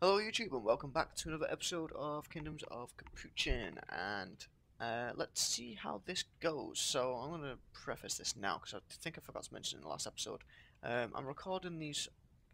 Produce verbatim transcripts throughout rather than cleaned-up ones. Hello YouTube and welcome back to another episode of Kingdoms of Capuchin, and uh, let's see how this goes. So I'm going to preface this now because I think I forgot to mention in the last episode. Um, I'm recording these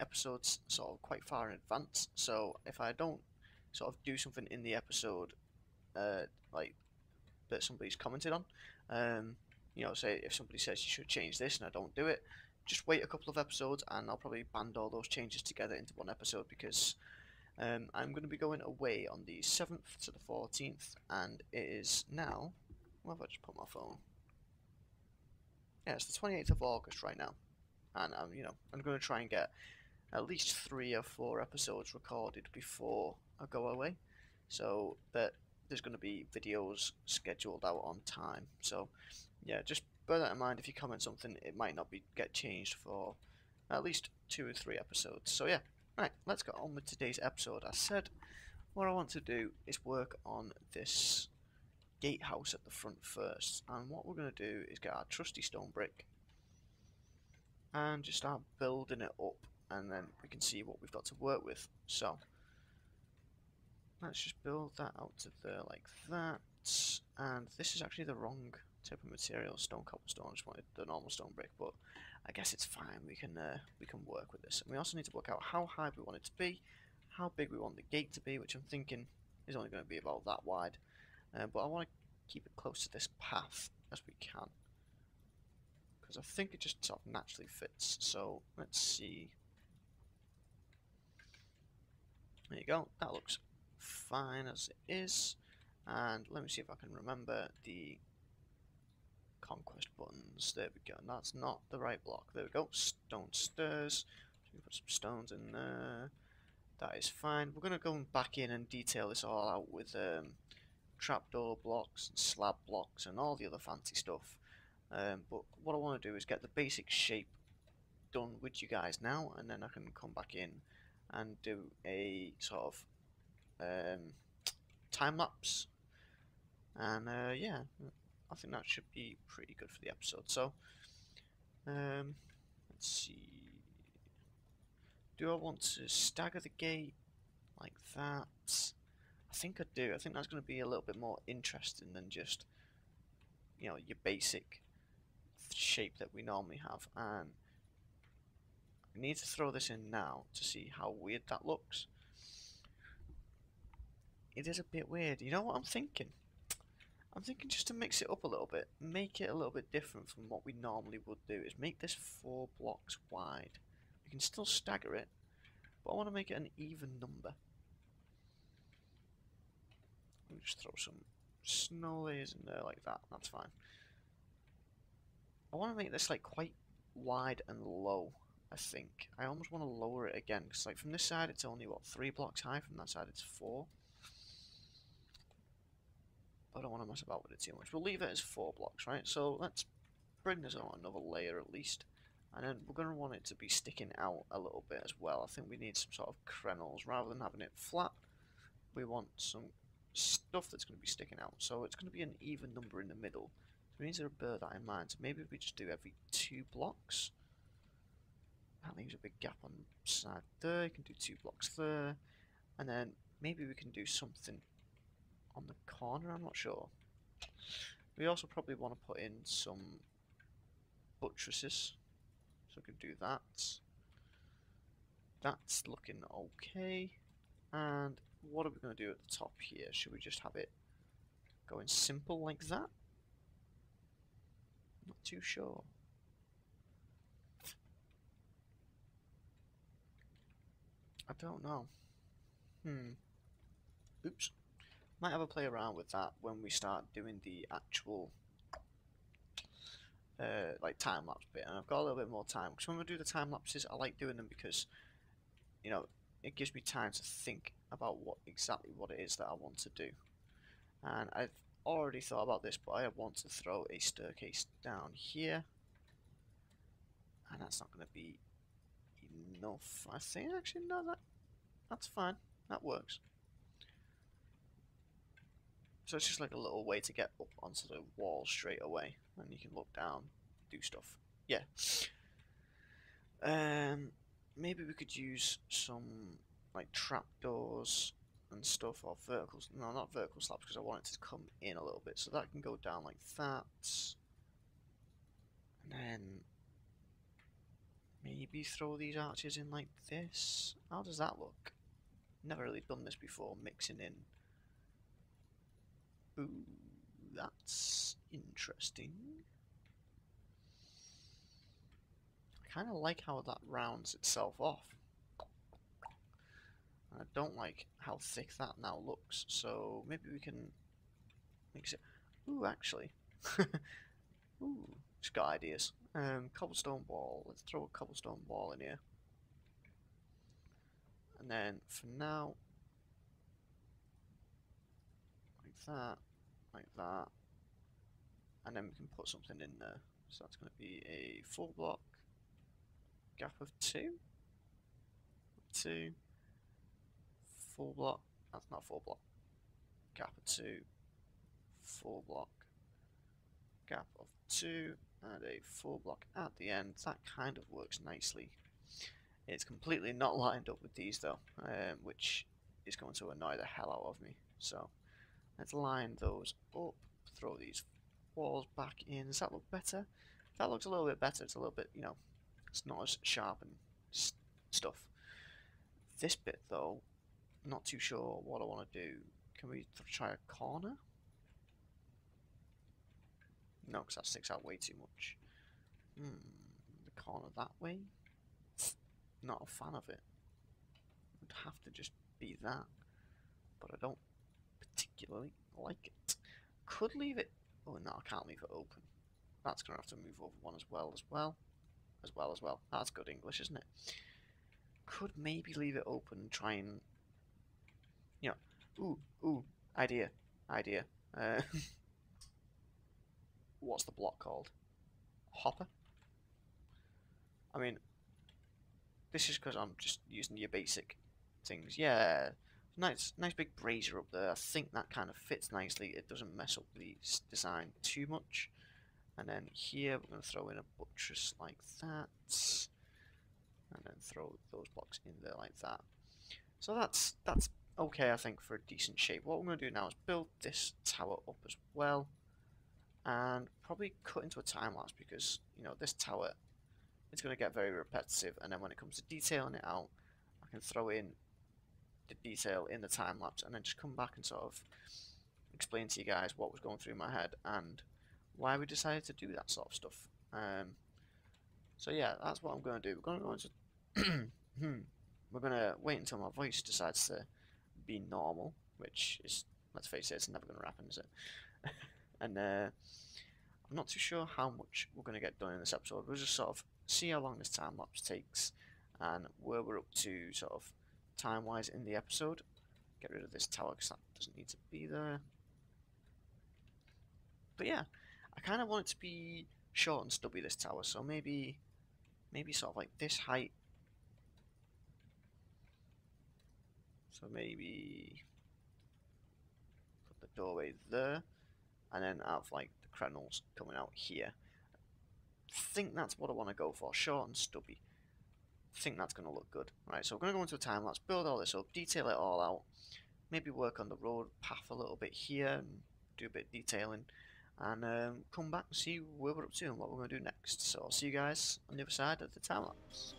episodes sort of quite far in advance, so if I don't sort of do something in the episode uh, like that somebody's commented on, um, you know, say if somebody says you should change this and I don't do it, just wait a couple of episodes and I'll probably band all those changes together into one episode because Um, I'm going to be going away on the seventh to the fourteenth, and it is now, where have I just put my phone? Yeah, it's the twenty-eighth of August right now, and I'm, you know, I'm going to try and get at least three or four episodes recorded before I go away, so that there's going to be videos scheduled out on time. So yeah, just bear that in mind. If you comment something, it might not be get changed for at least two or three episodes. So yeah. Right, let's get on with today's episode. I said what I want to do is work on this gatehouse at the front first. And what we're going to do is get our trusty stone brick and just start building it up. And then we can see what we've got to work with. So, let's just build that out to there like that. And this is actually the wrong type of material, stone cobblestone. I just wanted the normal stone brick, but I guess it's fine. We can uh, we can work with this, and we also need to work out how high we want it to be, how big we want the gate to be, which I'm thinking is only going to be about that wide, uh, but I want to keep it close to this path as we can because I think it just sort of naturally fits. So let's see. There you go. That looks fine as it is, and let me see if I can remember the conquest buttons. There we go. And that's not the right block. There we go. Stone stairs. We put some stones in there. That is fine. We're going to go back in and detail this all out with um, trapdoor blocks and slab blocks and all the other fancy stuff. Um, but what I want to do is get the basic shape done with you guys now, and then I can come back in and do a sort of um, time lapse. And uh, yeah. I think that should be pretty good for the episode. So, um, let's see. Do I want to stagger the gate like that? I think I do. I think that's going to be a little bit more interesting than just, you know, your basic shape that we normally have. And I need to throw this in now to see how weird that looks. It is a bit weird. You know what I'm thinking? I'm thinking just to mix it up a little bit, make it a little bit different from what we normally would do, is make this four blocks wide. We can still stagger it, but I want to make it an even number. Let me just throw some snow layers in there like that, that's fine. I want to make this like quite wide and low, I think. I almost want to lower it again, because like from this side it's only, what, three blocks high, from that side it's four. I don't want to mess about with it too much. We'll leave it as four blocks, right? So let's bring this on another layer at least. And then we're going to want it to be sticking out a little bit as well. I think we need some sort of crenels. Rather than having it flat, we want some stuff that's going to be sticking out. So it's going to be an even number in the middle. So we need to bear that in mind. So maybe if we just do every two blocks. That leaves a big gap on the side there. You can do two blocks there. And then maybe we can do something on the corner, I'm not sure. We also probably want to put in some buttresses, so we can do that. That's looking okay. And what are we going to do at the top here? Should we just have it going simple like that? Not too sure. I don't know. Hmm. Oops. Might have a play around with that when we start doing the actual uh, like time lapse bit, and I've got a little bit more time because when we do the time lapses, I like doing them because, you know, it gives me time to think about what exactly what it is that I want to do. And I've already thought about this, but I want to throw a staircase down here, and that's not going to be enough. I think actually no, that that's fine. That works. So it's just like a little way to get up onto the wall straight away. And you can look down, do stuff. Yeah. Um, maybe we could use some like trapdoors and stuff, or verticals. No, not vertical slabs, because I want it to come in a little bit. So that can go down like that. And then maybe throw these arches in like this. How does that look? Never really done this before, mixing in. Ooh, that's interesting. I kind of like how that rounds itself off. I don't like how thick that now looks, so maybe we can mix it. Ooh, actually. Ooh, just got ideas. Um, cobblestone wall. Let's throw a cobblestone wall in here. And then for now, that, like that, and then we can put something in there. So that's going to be a full block gap of two, two, full block. That's not full block. Gap of two, full block, gap of two, and a full block at the end. That kind of works nicely. It's completely not lined up with these though, um, which is going to annoy the hell out of me. So. Let's line those up, throw these walls back in. Does that look better? That looks a little bit better. It's a little bit, you know, it's not as sharp and st stuff. This bit, though, not too sure what I want to do. Can we try a corner? No, because that sticks out way too much. Hmm, the corner that way? Not a fan of it. It would have to just be that, but I don't particularly like it. Could leave it. Oh no, I can't leave it open. That's gonna have to move over one as well as well as well as well. That's good English, isn't it? Could maybe leave it open and try and, you know, ooh ooh idea idea. Uh, what's the block called? Hopper. I mean, this is because I'm just using your basic things. Yeah. Nice, nice big brazier up there. I think that kind of fits nicely. It doesn't mess up the design too much. And then here we're going to throw in a buttress like that, and then throw those blocks in there like that. So that's that's okay, I think, for a decent shape. What we're going to do now is build this tower up as well, and probably cut into a time lapse because, you know, this tower, it's going to get very repetitive. And then when it comes to detailing it out, I can throw in the detail in the time lapse and then just come back and sort of explain to you guys what was going through my head and why we decided to do that sort of stuff. Um, so yeah, that's what I'm going to do. We're going to go into we're going to wait until my voice decides to be normal, which is, let's face it, it's never going to happen, is it? And uh, I'm not too sure how much we're going to get done in this episode. We'll just sort of see how long this time lapse takes and where we're up to sort of time-wise in the episode. Get rid of this tower because that doesn't need to be there. But yeah, I kind of want it to be short and stubby, this tower, so maybe maybe sort of like this height. So maybe put the doorway there and then have like the crenels coming out here. I think that's what I want to go for, short and stubby. Think that's going to look good. Right, so we're going to go into a time lapse, build all this up, detail it all out, maybe work on the road path a little bit here and do a bit of detailing, and um, come back and see where we're up to and what we're going to do next. So I'll see you guys on the other side of the time lapse.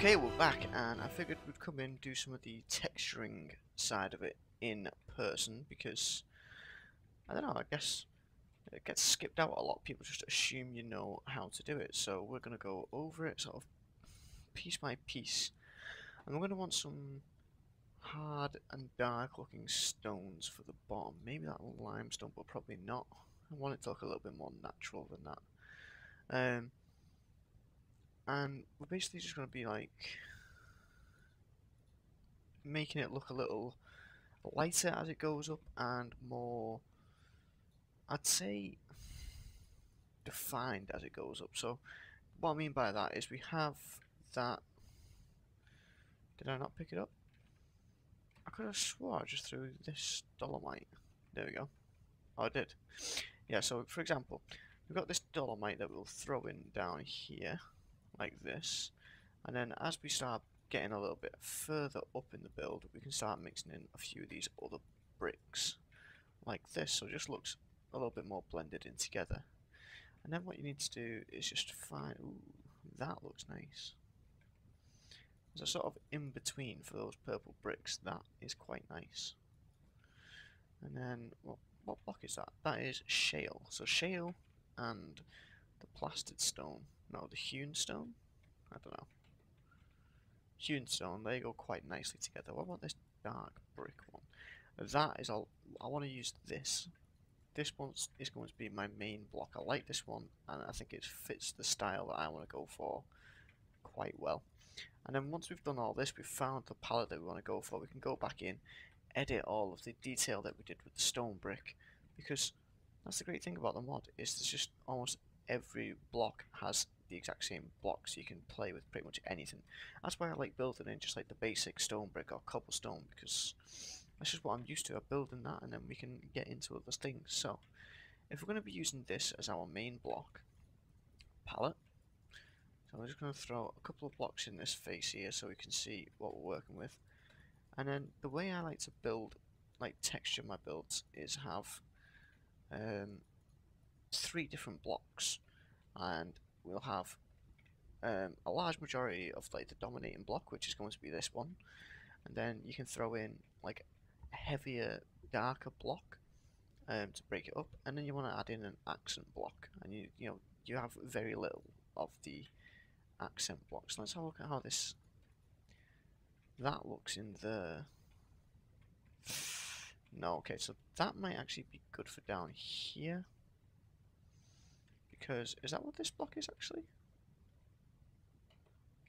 Okay, we're back, and I figured we'd come in and do some of the texturing side of it in person, because, I don't know, I guess it gets skipped out a lot. People just assume you know how to do it, so we're going to go over it sort of piece by piece. And we're going to want some hard and dark looking stones for the bottom. Maybe that limestone, but probably not. I want it to look a little bit more natural than that. Um... And we're basically just going to be like making it look a little lighter as it goes up and more, I'd say, defined as it goes up. So what I mean by that is we have that, did I not pick it up? I could have swore I just threw this dolomite, there we go, oh I did. Yeah, so for example, we've got this dolomite that we'll throw in down here. Like this, and then as we start getting a little bit further up in the build, we can start mixing in a few of these other bricks like this, so it just looks a little bit more blended in together. And then what you need to do is just find, ooh, that looks nice. There's a sort of in between for those purple bricks, that is quite nice. And then well, what block is that? That is shale, so shale and the plastered stone. No, the hewn stone? I don't know. Hewn stone, they go quite nicely together. What about this dark brick one? That is all. I want to use this. This one is going to be my main block. I like this one, and I think it fits the style that I want to go for quite well. And then once we've done all this, we've found the palette that we want to go for. We can go back in, edit all of the detail that we did with the stone brick, because that's the great thing about the mod, is there's just almost every block has the exact same blocks, so you can play with pretty much anything. That's why I like building in just like the basic stone brick or cobblestone, because that's just what I'm used to. I'm building that, and then we can get into other things. So if we're going to be using this as our main block palette, so I'm just going to throw a couple of blocks in this face here so we can see what we're working with. And then the way I like to build, like texture my builds, is have um, three different blocks, and we'll have um, a large majority of like the dominating block, which is going to be this one, and then you can throw in like a heavier, darker block um, to break it up, and then you want to add in an accent block, and you you know you have very little of the accent blocks. Let's have a look at how this that looks in there. No, okay, so that might actually be good for down here. Because, is that what this block is actually?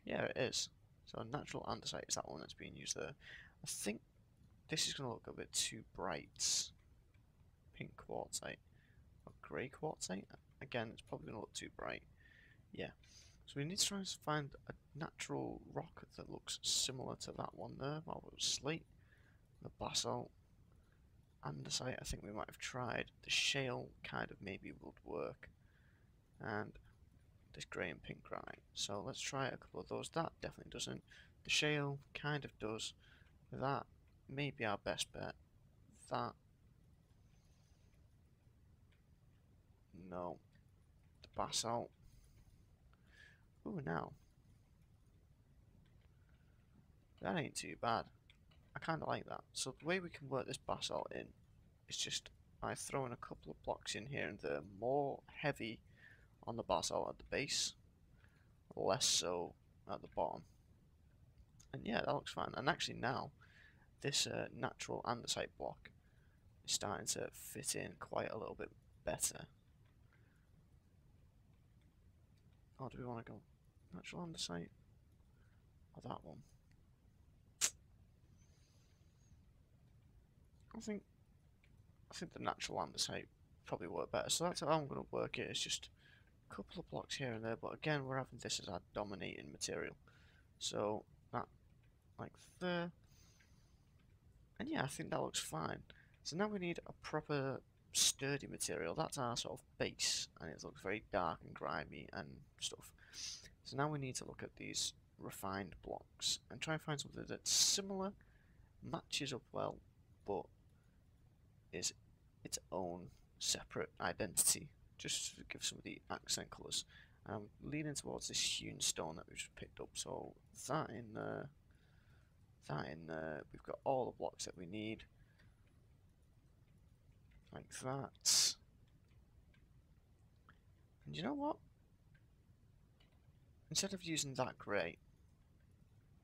Yeah, it is. So natural andesite is that one that's being used there. I think this is going to look a bit too bright. Pink quartzite. Or grey quartzite? Again, it's probably going to look too bright. Yeah. So we need to try and find a natural rock that looks similar to that one there. Well, it was slate. The basalt. Andesite, I think we might have tried. The shale kind of maybe would work. And this grey and pink granite. So let's try a couple of those. That definitely doesn't. The shale kind of does. That may be our best bet. That. No. The basalt. Ooh, now. That ain't too bad. I kind of like that. So the way we can work this basalt in is just by throwing a couple of blocks in here and there. More heavy on the basalt at the base, less so at the bottom, and yeah, that looks fine. And actually now this uh, natural andesite block is starting to fit in quite a little bit better. Oh, do we want to go natural andesite or that one? I think I think the natural andesite probably worked better, so that's how I'm going to work it. It's just couple of blocks here and there, but again we're having this as our dominating material, so that like there, and yeah, I think that looks fine. So now we need a proper sturdy material. That's our sort of base, and it looks very dark and grimy and stuff. So now we need to look at these refined blocks and try and find something that's similar, matches up well, but is its own separate identity. Just to give some of the accent colours. I'm leaning towards this hewn stone that we just picked up, so that in there, that in there, we've got all the blocks that we need, like that. And you know what? Instead of using that grate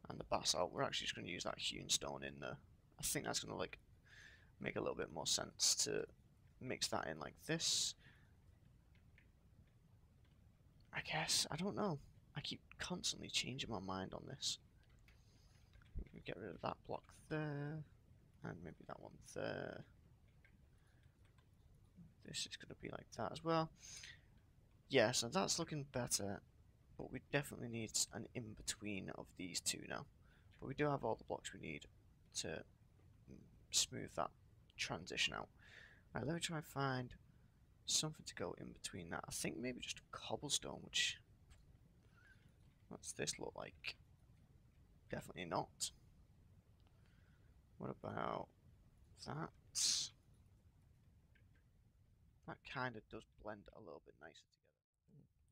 and the basalt, we're actually just going to use that hewn stone in there. I think that's going to like make a little bit more sense to mix that in like this. I guess, I don't know. I keep constantly changing my mind on this. We can get rid of that block there, and maybe that one there. This is going to be like that as well. Yeah, so that's looking better, but we definitely need an in-between of these two now. But we do have all the blocks we need to smooth that transition out. Alright, let me try and find something to go in between that. I think maybe just a cobblestone, which... what's this look like? Definitely not. What about that? That kind of does blend a little bit nicer together.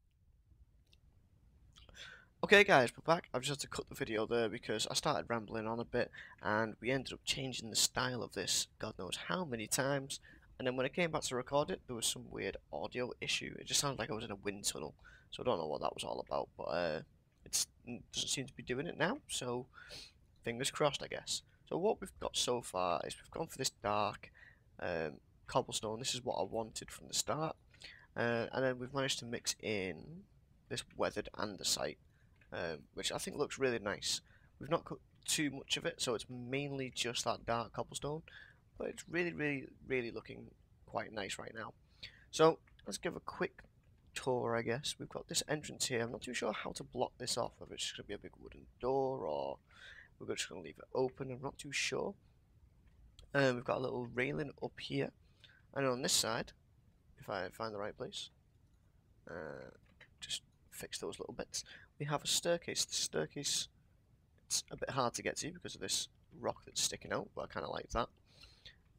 Okay guys, we're back. I've just had to cut the video there because I started rambling on a bit and we ended up changing the style of this God knows how many times, and then when I came back to record it there was some weird audio issue. It just sounded like I was in a wind tunnel, so I don't know what that was all about, but uh, it's, it doesn't seem to be doing it now, so fingers crossed I guess. So what we've got so far is we've gone for this dark um, cobblestone. This is what I wanted from the start, uh, and then we've managed to mix in this weathered andesite, um, which I think looks really nice. We've not cut too much of it, so it's mainly just that dark cobblestone, but it's really really really looking quite nice right now. So let's give a quick tour I guess. We've got this entrance here. I'm not too sure how to block this off, whether it's just going to be a big wooden door or we're just going to leave it open, I'm not too sure. Um, we've got a little railing up here. And on this side, if I find the right place, uh, just fix those little bits. We have a staircase. The staircase, it's a bit hard to get to because of this rock that's sticking out, but I kind of like that.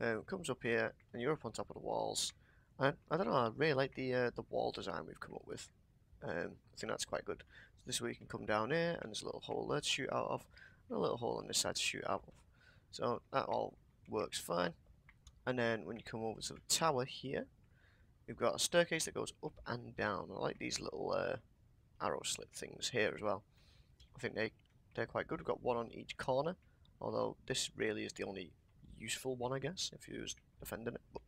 Um, it comes up here, and you're up on top of the walls. And I don't know, I really like the uh, the wall design we've come up with. Um, I think that's quite good. So this way you can come down here, and there's a little hole there to shoot out of, and a little hole on this side to shoot out of. So that all works fine. And then when you come over to the tower here, we've got a staircase that goes up and down. I like these little uh, arrow slit things here as well. I think they, they're quite good. We've got one on each corner, although this really is the only useful one, I guess, if you was defending it. But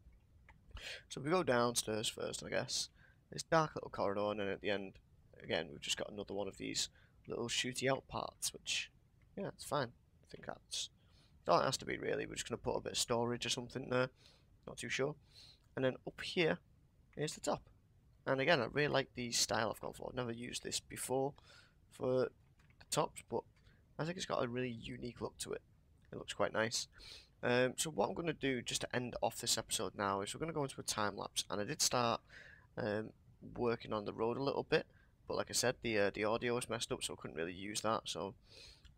so we go downstairs first, I guess. This dark little corridor, and then at the end, again, we've just got another one of these little shooty-out parts, which, yeah, it's fine. I think that's... that has to be really. We're just going to put a bit of storage or something there. Not too sure. And then up here is the top. And again, I really like the style I've gone for. I've never used this before for the tops, but I think it's got a really unique look to it. It looks quite nice. Um, so what I'm going to do just to end off this episode now is we're going to go into a time lapse. And I did start um, working on the road a little bit, but like I said, the uh, the audio was messed up, so I couldn't really use that. So.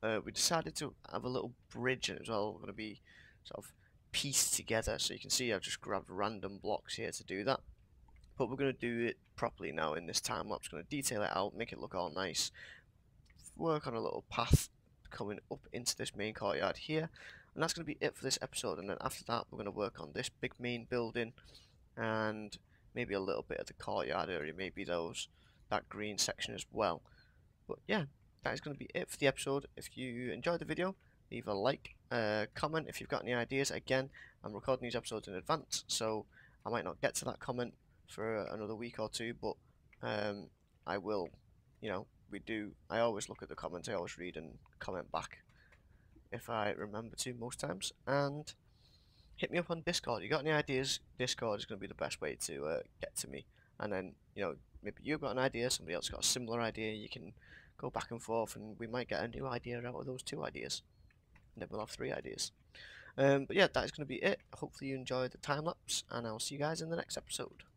Uh, we decided to have a little bridge, and it was all going to be sort of pieced together. So you can see I've just grabbed random blocks here to do that. But we're going to do it properly now in this time lapse. Going to detail it out, make it look all nice. Work on a little path coming up into this main courtyard here. And that's going to be it for this episode. And then after that, we're going to work on this big main building and maybe a little bit of the courtyard area, maybe those that green section as well. But yeah. That is going to be it for the episode. If you enjoyed the video, leave a like, uh, comment if you've got any ideas. Again, I'm recording these episodes in advance, so I might not get to that comment for another week or two, but um, I will, you know, we do, I always look at the comments, I always read and comment back if I remember to most times, and hit me up on Discord. If you got any ideas, Discord is going to be the best way to uh, get to me, and then, you know, maybe you've got an idea, somebody else got a similar idea, you can go back and forth, and we might get a new idea out of those two ideas, and then we'll have three ideas. Um, but yeah, that is going to be it. Hopefully you enjoyed the time lapse, and I'll see you guys in the next episode.